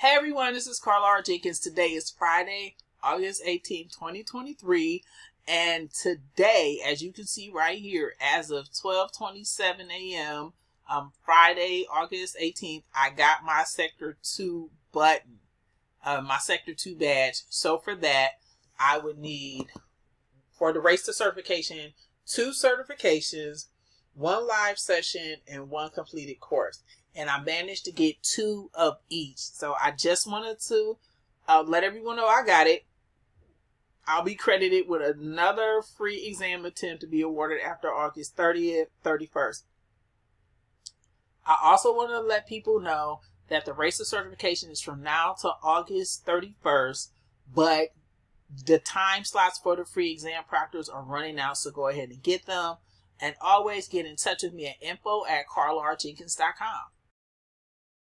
Hey everyone, this is Carla R. Jenkins. Today is Friday, August 18, 2023. And today, as you can see right here, as of 12:27 a.m., Friday, August 18th, I got my Sector 2 button, my Sector 2 badge. So for that, I would need, for the race to certification, 2 certifications, 1 live session, and 1 completed course. And I managed to get 2 of each. So I just wanted to let everyone know I got it. I'll be credited with another free exam attempt to be awarded after August 30th, 31st. I also want to let people know that the race to certification is from now to August 31st, but the time slots for the free exam proctors are running out, so go ahead and get them. And always get in touch with me at info@carlarjenkins.com.